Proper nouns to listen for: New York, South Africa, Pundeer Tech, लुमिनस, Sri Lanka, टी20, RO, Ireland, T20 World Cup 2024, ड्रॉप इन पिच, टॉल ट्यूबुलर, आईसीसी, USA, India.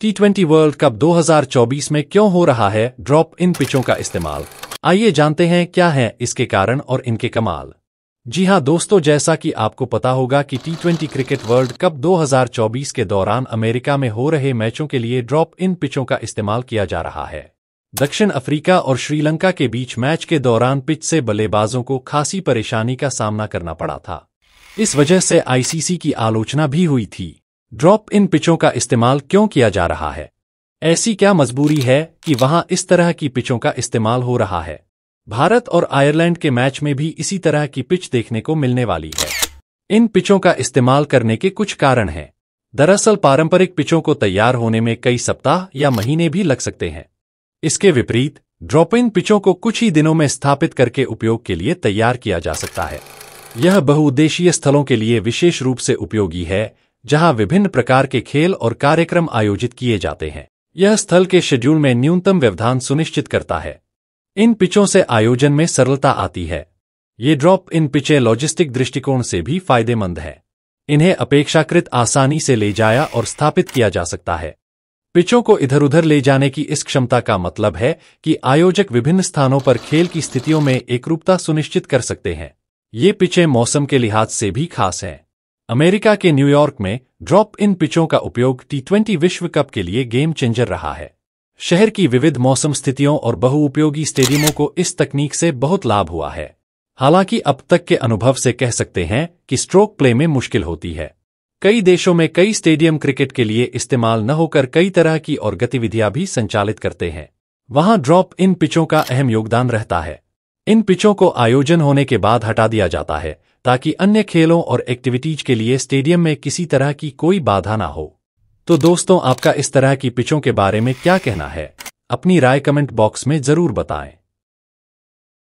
टी20 world cup 2024 में क्यों हो रहा है ड्रॉप इन पिचों का इस्तेमाल, आइए जानते हैं क्या हैं इसके कारण और इनके कमाल। जी हां दोस्तों, जैसा कि आपको पता होगा कि टी20 क्रिकेट वर्ल्ड कप 2024 के दौरान अमेरिका में हो रहे मैचों के लिए ड्रॉप इन पिचों का इस्तेमाल किया जा रहा है। दक्षिण अफ्रीका और श्रीलंका के बीच मैच के दौरान पिच से बल्लेबाजों को खासी परेशानी का सामना करना पड़ा था। इस वजह से आईसीसी की आलोचना भी हुई थी। ड्रॉप इन पिचों का इस्तेमाल क्यों किया जा रहा है? ऐसी क्या मजबूरी है कि वहां इस तरह की पिचों का इस्तेमाल हो रहा है? भारत और आयरलैंड के मैच में भी इसी तरह की पिच देखने को मिलने वाली है। इन पिचों का इस्तेमाल करने के कुछ कारण हैं। दरअसल पारंपरिक पिचों को तैयार होने में कई सप्ताह या महीने भी लग सकते हैं। इसके विपरीत ड्रॉप इन पिचों को कुछ ही दिनों में स्थापित करके उपयोग के लिए तैयार किया जा सकता है। यह बहुउद्देशीय स्थलों के लिए विशेष रूप से उपयोगी है जहां विभिन्न प्रकार के खेल और कार्यक्रम आयोजित किए जाते हैं। यह स्थल के शेड्यूल में न्यूनतम व्यवधान सुनिश्चित करता है। इन पिचों से आयोजन में सरलता आती है। ये ड्रॉप इन पिचें लॉजिस्टिक दृष्टिकोण से भी फायदेमंद है। इन्हें अपेक्षाकृत आसानी से ले जाया और स्थापित किया जा सकता है। पिचों को इधर उधर ले जाने की इस क्षमता का मतलब है कि आयोजक विभिन्न स्थानों पर खेल की स्थितियों में एकरूपता सुनिश्चित कर सकते हैं। ये पिचें मौसम के लिहाज से भी खास हैं। अमेरिका के न्यूयॉर्क में ड्रॉप इन पिचों का उपयोग टी20 विश्व कप के लिए गेम चेंजर रहा है। शहर की विविध मौसम स्थितियों और बहुउपयोगी स्टेडियमों को इस तकनीक से बहुत लाभ हुआ है। हालांकि अब तक के अनुभव से कह सकते हैं कि स्ट्रोक प्ले में मुश्किल होती है। कई देशों में कई स्टेडियम क्रिकेट के लिए इस्तेमाल न होकर कई तरह की और गतिविधियां भी संचालित करते हैं। वहां ड्रॉप इन पिचों का अहम योगदान रहता है। इन पिचों को आयोजन होने के बाद हटा दिया जाता है ताकि अन्य खेलों और एक्टिविटीज के लिए स्टेडियम में किसी तरह की कोई बाधा ना हो। तो दोस्तों, आपका इस तरह की पिचों के बारे में क्या कहना है? अपनी राय कमेंट बॉक्स में जरूर बताएं।